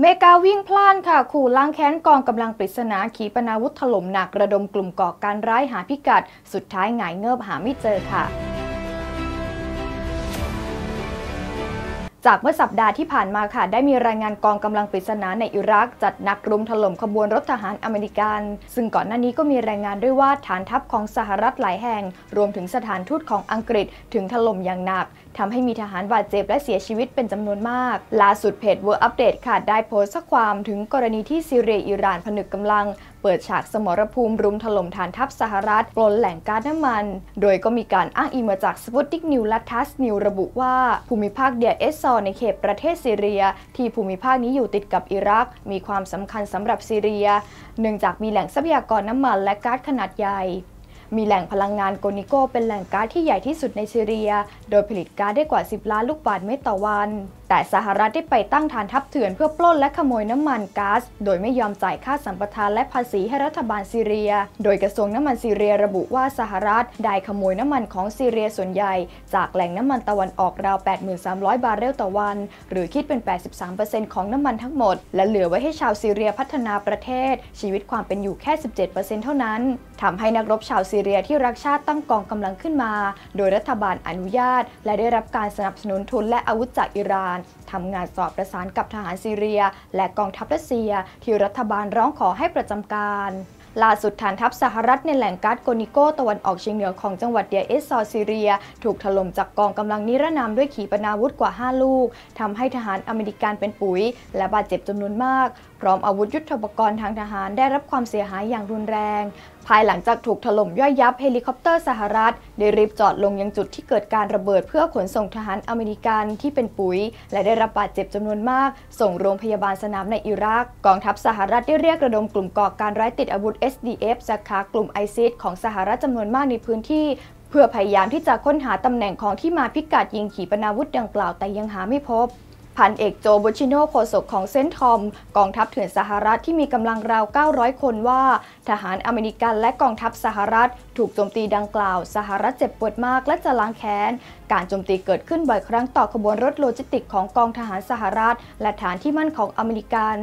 เมกาวิ่งพล่านค่ะขู่ล้างแค้นกองกำลังปริศนาขีปนาวุธถล่มหนักระดมกลุ่มก่อการร้ายหาพิกัดสุดท้ายหงายเงิบหาไม่เจอค่ะจากเมื่อสัปดาห์ที่ผ่านมาค่ะได้มีรายงานกองกำลังปริศนาในอิรักจัดนักรุมถล่มขบวนรถทหารอเมริกันซึ่งก่อนหน้านี้ก็มีรายงานด้วยว่าฐานทัพของสหรัฐหลายแห่งรวมถึงสถานทูตของอังกฤษถึงถล่มอย่างหนักทำให้มีทหารบาดเจ็บและเสียชีวิตเป็นจำนวนมากล่าสุดเพจ World Update ค่ะได้โพสต์ข้อความถึงกรณีที่ซีเรียอิหร่านผนึกกำลังเปิดฉากสมรภูมิรุมถล่มฐานทัพสหรัฐปล้นแหล่งก๊าซน้ำมันโดยก็มีการอ้างอิงมาจาก Sputnik News และ TASS News ระบุว่าภูมิภาคเดียเอสซอร์ในเขตประเทศซีเรียที่ภูมิภาคนี้อยู่ติดกับอิรักมีความสำคัญสำหรับซีเรียเนื่องจากมีแหล่งทรัพยากรน้ำมันและก๊าซขนาดใหญ่มีแหล่งพลังงานโกนิโกเป็นแหล่งก๊าซที่ใหญ่ที่สุดในซีเรียโดยผลิตก๊าซได้กว่า10 ล้านลูกบาศก์เมตรต่อวันแต่สหรัฐได้ไปตั้งฐานทัพเถื่อนเพื่อปล้นและขโมยน้ำมันก๊าซโดยไม่ยอมจ่ายค่าสัมปทานและภาษีให้รัฐบาลซีเรียโดยกระทรวงน้ำมันซีเรียระบุว่าสหรัฐได้ขโมยน้ำมันของซีเรียส่วนใหญ่จากแหล่งน้ำมันตะวันออกราว 8,300 บาร์เรลต่อวันหรือคิดเป็น 83% ของน้ำมันทั้งหมดและเหลือไว้ให้ชาวซีเรียพัฒนาประเทศชีวิตความเป็นอยู่แค่ 17% เท่านั้นทำให้นักรบชาวซีเรียที่รักชาติตั้งกองกำลังขึ้นมาโดยรัฐบาลอนุญาตและได้รับการสนับสนุนทุนและอาวุธจากอิหร่านทำงานสอบประสานกับทหารซีเรียและกองทัพรัสเซียที่รัฐบาลร้องขอให้ประจำการล่าสุดฐานทัพสหรัฐในแหล่งก๊าซโกนิโกตะวันออกเฉียงเหนือของจังหวัดเดียเอสซอร์ซีเรียถูกถล่มจากกองกำลังนิรนามด้วยขีปนาวุธกว่า5 ลูกทำให้ทหารอเมริกันเป็นปุ๋ยและบาดเจ็บจำนวนมากพร้อมอาวุธยุทโธปกรณ์ทางทหารได้รับความเสียหายอย่างรุนแรงภายหลังจากถูกถล่มย่อยยับเฮลิคอปเตอร์สหรัฐได้รีบจอดลงยังจุดที่เกิดการระเบิดเพื่อขนส่งทหารอเมริกันที่เป็นปุ๋ยและได้รับบาดเจ็บจำนวนมากส่งโรงพยาบาลสนามในอิรักกองทัพสหรัฐได้เรียกระดมกลุ่มก่อการร้ายติดอาวุธ SDF สาขากลุ่มไอซิสของสหรัฐจำนวนมากในพื้นที่เพื่อพยายามที่จะค้นหาตำแหน่งของที่มาพิกัดยิงขีปนาวุธดังกล่าวแต่ยังหาไม่พบพันเอกโจบูชิโนโฆษกของเซนทอมกองทัพเถื่อนสหรัฐที่มีกำลังราว900 คนว่าทหารอเมริกันและกองทัพสหรัฐถูกโจมตีดังกล่าวสหรัฐเจ็บปวดมากและจะล้างแค้นการโจมตีเกิดขึ้นบ่อยครั้งต่อขบวนรถโลจิสติกของกองทหารสหรัฐและฐานที่มั่นของอเมริกัน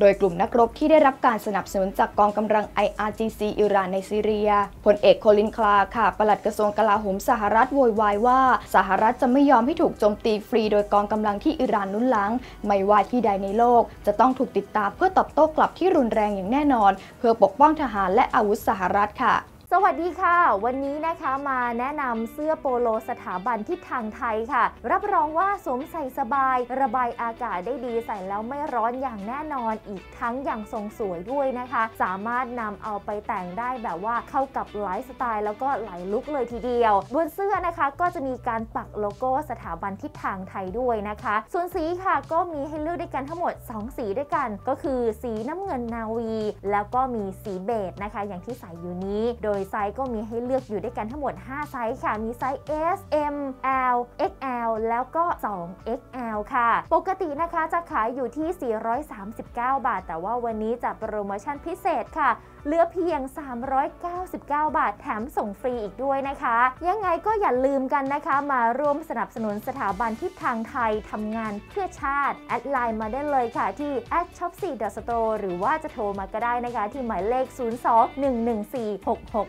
โดยกลุ่มนักรบที่ได้รับการสนับสนุนจากกองกำลัง IRGC อิหร่านในซีเรียพลเอกโคลินคลาค่ะปลัดกระทรวงกลาโหมสหรัฐโวยวายว่าสหรัฐจะไม่ยอมให้ถูกโจมตีฟรีโดยกองกำลังที่อิหร่านหลังไม่ว่าที่ใดในโลกจะต้องถูกติดตามเพื่อตอบโต้กลับที่รุนแรงอย่างแน่นอนเพื่อปกป้องทหารและอาวุธสหรัฐค่ะสวัสดีค่ะวันนี้นะคะมาแนะนำเสื้อโปโลสถาบันทิศทางไทยค่ะรับรองว่าสวมใส่สบายระบายอากาศได้ดีใส่แล้วไม่ร้อนอย่างแน่นอนอีกทั้งอย่างทรงสวยด้วยนะคะสามารถนำเอาไปแต่งได้แบบว่าเข้ากับหลายสไตล์แล้วก็หลายลุคเลยทีเดียวบนเสื้อนะคะก็จะมีการปักโลโก้สถาบันทิศทางไทยด้วยนะคะส่วนสีค่ะก็มีให้เลือกด้วยกันทั้งหมด2 สีด้วยกันก็คือสีน้ำเงินนาวีแล้วก็มีสีเบจนะคะอย่างที่ใส่อยู่นี้โดยไซส์ก็มีให้เลือกอยู่ด้วยกันทั้งหมด5 ไซส์ค่ะมีไซส์ S M L XL แล้วก็ 2XL ค่ะปกตินะคะจะขายอยู่ที่ 439 บาทแต่ว่าวันนี้จะโปรโมชั่นพิเศษค่ะเหลือเพียง399 บาทแถมส่งฟรีอีกด้วยนะคะยังไงก็อย่าลืมกันนะคะมาร่วมสนับสนุนสถาบันทิศทางไทยทำงานเพื่อชาติแอดไลน์มาได้เลยค่ะที่ @shop4.store หรือว่าจะโทรมาก็ได้นะคะที่หมายเลข 02 114 66